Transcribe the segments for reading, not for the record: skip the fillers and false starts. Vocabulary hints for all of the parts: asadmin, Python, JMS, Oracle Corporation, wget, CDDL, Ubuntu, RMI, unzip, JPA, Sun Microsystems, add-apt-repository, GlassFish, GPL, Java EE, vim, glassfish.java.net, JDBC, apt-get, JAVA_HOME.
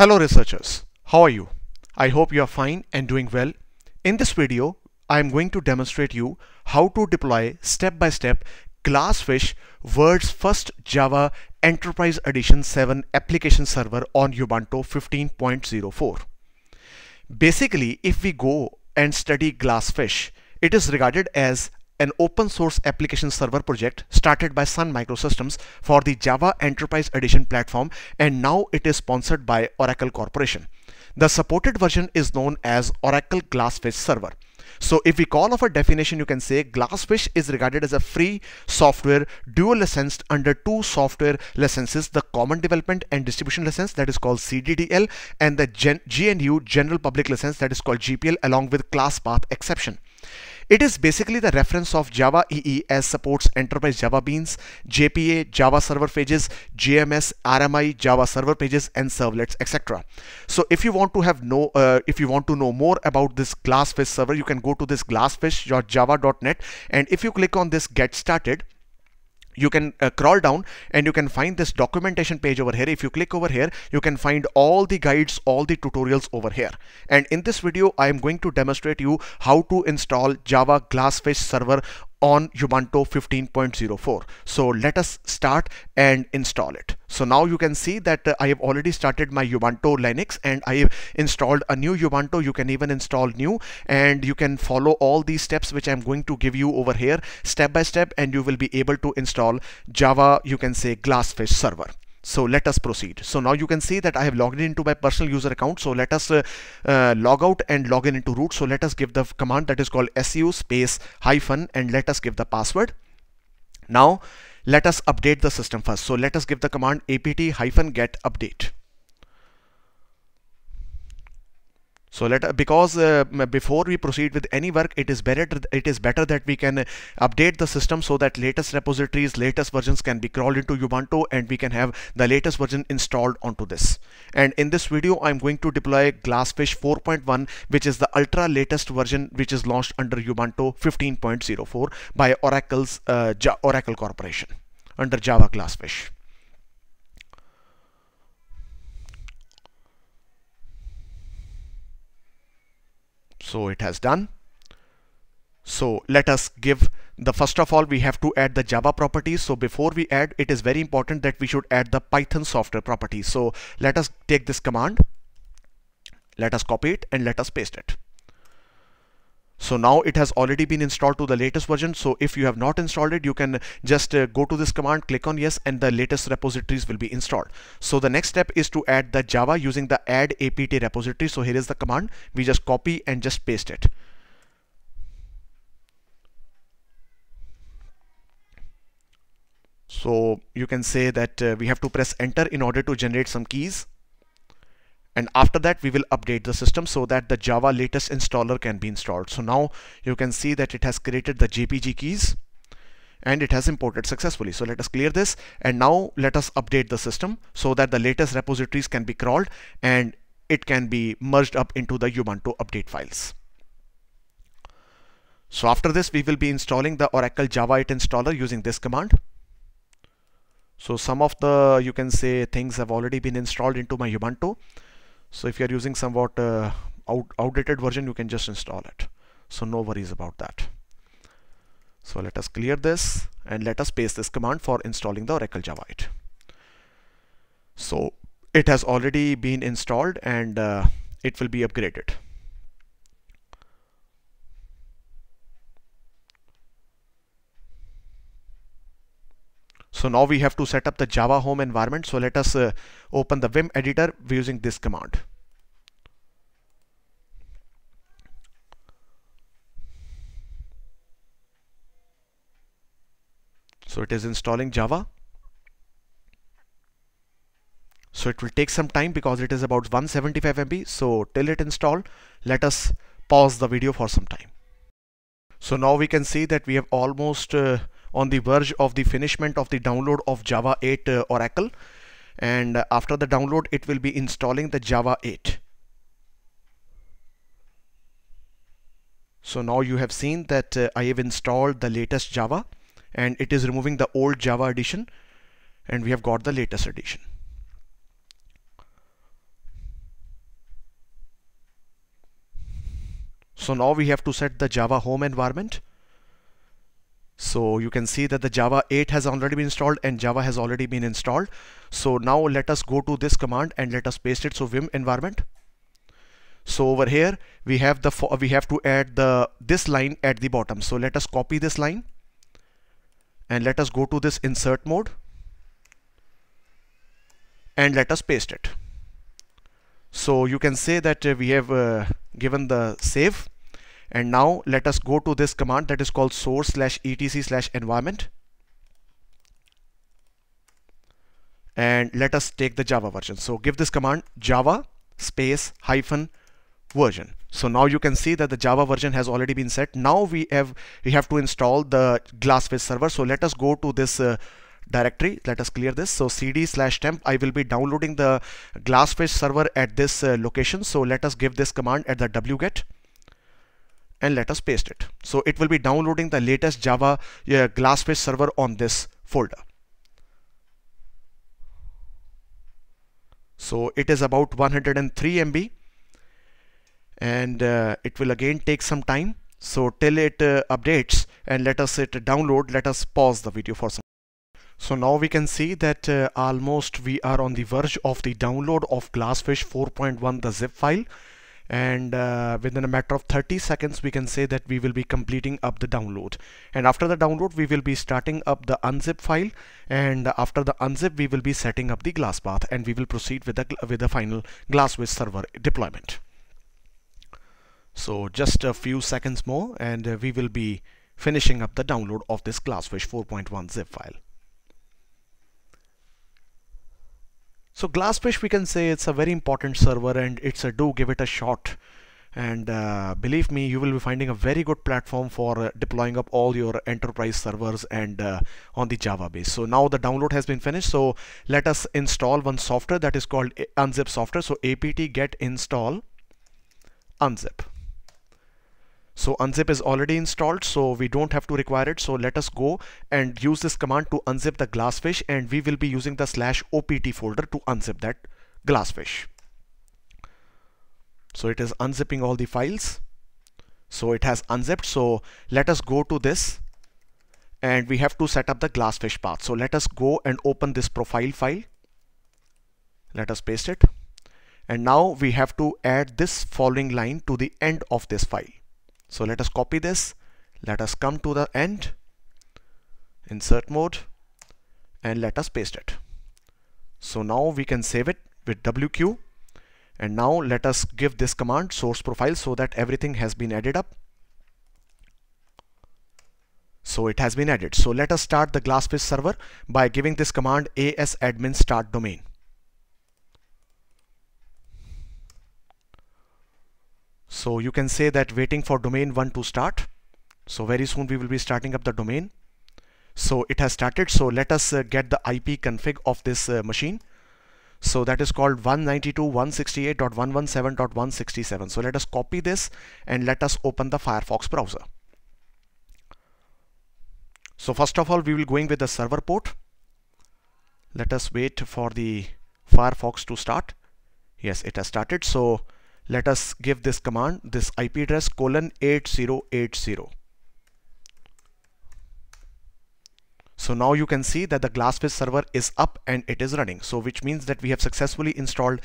Hello researchers, how are you? I hope you are fine and doing well. In this video, I am going to demonstrate you how to deploy step-by-step GlassFish world's first Java Enterprise Edition 7 application server on Ubuntu 15.04. Basically, if we go and study GlassFish, it is regarded as an open source application server project started by Sun Microsystems for the Java Enterprise Edition platform, and now it is sponsored by Oracle Corporation. The supported version is known as Oracle GlassFish Server. So if we call off a definition, you can say GlassFish is regarded as a free software dual licensed under two software licenses, the Common Development and Distribution License that is called CDDL and the GNU General Public License that is called GPL, along with class path exception. It is basically the reference of Java EE as supports enterprise Java beans, JPA, Java server pages, JMS, RMI, Java server pages, and servlets, etc. So if you want to know more about this GlassFish server, you can go to this glassfish.java.net, and if you click on this Get Started, you can crawl down and you can find this documentation page over here. If you click over here, you can find all the guides, all the tutorials over here. And in this video, I am going to demonstrate you how to install Java GlassFish server on Ubuntu 15.04. So let us start and install it. So now you can see that I have already started my Ubuntu Linux and I have installed a new Ubuntu. You can even install new, and you can follow all these steps which I'm going to give you over here step by step, and you will be able to install Java, you can say, GlassFish server. So let us proceed. So now you can see that I have logged into my personal user account. So let us log out and log in into root. So let us give the command that is called su space hyphen and let us give the password. Now let us update the system first. So let us give the command apt-get update. So before we proceed with any work, it is better that we can update the system so that latest repositories, latest versions can be crawled into Ubuntu and we can have the latest version installed onto this. And in this video, I'm going to deploy GlassFish 4.1, which is the ultra latest version which is launched under Ubuntu 15.04 by Oracle Corporation under Java GlassFish. So it has done. So let us give the first of all we have to add the Java properties. So before we add, it is very important that we should add the Python software properties. So let us take this command, let us copy it and let us paste it. So now it has already been installed to the latest version. So if you have not installed it, you can just go to this command, click on yes, and the latest repositories will be installed. So the next step is to add the Java using the add apt repository. So here is the command. We just copy and just paste it. So you can say that we have to press enter in order to generate some keys. And after that, we will update the system so that the Java latest installer can be installed. So now you can see that it has created the JPG keys and it has imported successfully. So let us clear this and now let us update the system so that the latest repositories can be crawled and it can be merged up into the Ubuntu update files. So after this, we will be installing the Oracle Java 8 installer using this command. So some of the, you can say, things have already been installed into my Ubuntu. So if you are using somewhat outdated version, you can just install it. So no worries about that. So let us clear this and let us paste this command for installing the Oracle Java 8. So it has already been installed and it will be upgraded. So now we have to set up the Java home environment. So let us open the Vim editor using this command. So it is installing Java. So it will take some time because it is about 175 MB. So till it installs, let us pause the video for some time. So now we can see that we have almost on the verge of the finishment of the download of Java 8 Oracle, and after the download it will be installing the Java 8. So now you have seen that I have installed the latest Java and it is removing the old Java edition and we have got the latest edition. So now we have to set the Java home environment. So you can see that the Java 8 has already been installed and Java has already been installed. So now let us go to this command and let us paste it. So vim environment. So over here we have to add this line at the bottom. So let us copy this line and let us go to this insert mode and let us paste it. So you can say that we have given the save. And now let us go to this command that is called source/etc/environment. And let us take the Java version. So give this command java --version. So now you can see that the Java version has already been set. Now we have to install the GlassFish server. So let us go to this directory. Let us clear this. So cd/temp. I will be downloading the GlassFish server at this location. So let us give this command at the wget. And let us paste it. So it will be downloading the latest Java GlassFish server on this folder. So it is about 103 MB and it will again take some time. So till it updates and let us hit download, let us pause the video for some time. So now we can see that almost we are on the verge of the download of GlassFish 4.1, the zip file. And within a matter of 30 seconds we can say that we will be completing up the download, and after the download we will be starting up the unzip file, and after the unzip we will be setting up the GlassPath, and we will proceed with the final GlassFish server deployment. So just a few seconds more and we will be finishing up the download of this GlassFish 4.1 zip file. So GlassFish, we can say it's a very important server, and it's a do give it a shot. And believe me, you will be finding a very good platform for deploying up all your enterprise servers and on the Java base. So now the download has been finished. So let us install one software that is called unzip software. So apt get install unzip. So unzip is already installed, so we don't have to require it. So let us go and use this command to unzip the GlassFish, and we will be using the /opt folder to unzip that GlassFish. So it is unzipping all the files. So it has unzipped. So let us go to this and we have to set up the GlassFish path. So let us go and open this profile file. Let us paste it. And now we have to add this following line to the end of this file. So let us copy this, let us come to the end, insert mode, and let us paste it. So now we can save it with WQ, and now let us give this command source profile so that everything has been added up. So it has been added. So let us start the GlassFish server by giving this command asadmin start domain. So you can say that waiting for domain 1 to start. So very soon we will be starting up the domain. So it has started. So let us get the IP config of this machine. So that is called 192.168.117.167. So let us copy this and let us open the Firefox browser. So first of all, we will going with the server port. Let us wait for the Firefox to start. Yes, it has started. So let us give this command, this IP address :8080. So now you can see that the GlassFish server is up and it is running. So which means that we have successfully installed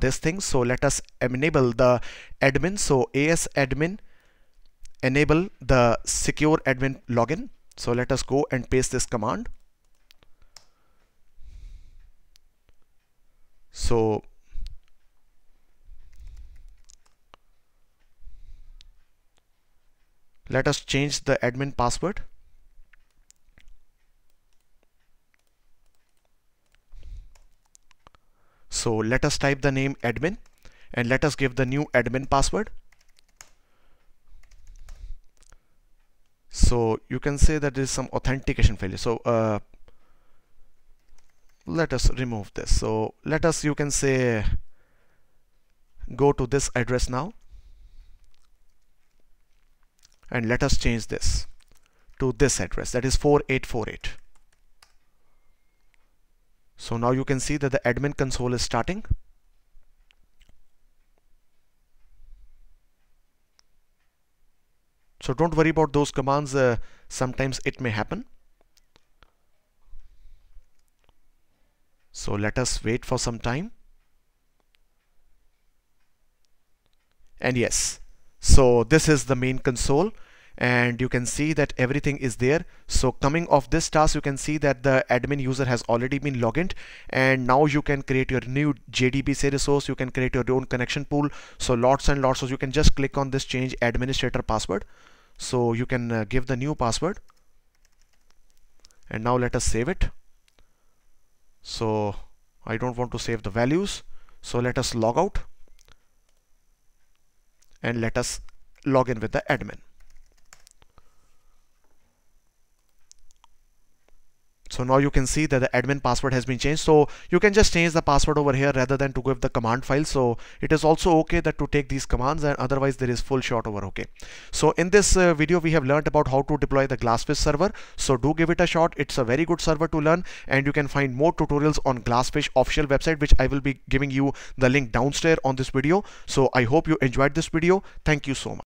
this thing. So let us enable the admin. So asadmin enable the secure admin login. So let us go and paste this command. So let us change the admin password. So let us type the name admin and let us give the new admin password. So you can say that there is some authentication failure. So let us remove this. So let us, you can say, go to this address now. And let us change this to this address, that is 4848. So now you can see that the admin console is starting. So don't worry about those commands. Sometimes it may happen. So let us wait for some time. And yes, so this is the main console, and you can see that everything is there. So coming off this task, you can see that the admin user has already been logged in, and now you can create your new JDBC resource. You can create your own connection pool. So lots and lots. So you can just click on this change administrator password. So you can give the new password, and now let us save it. So I don't want to save the values. So let us log out and let us log in with the admin. So now you can see that the admin password has been changed. So you can just change the password over here rather than to give the command file. So it is also okay that to take these commands, and otherwise there is full shot over okay. So in this video, we have learned about how to deploy the GlassFish server. So do give it a shot. It's a very good server to learn, and you can find more tutorials on GlassFish official website, which I will be giving you the link downstairs on this video. So I hope you enjoyed this video. Thank you so much.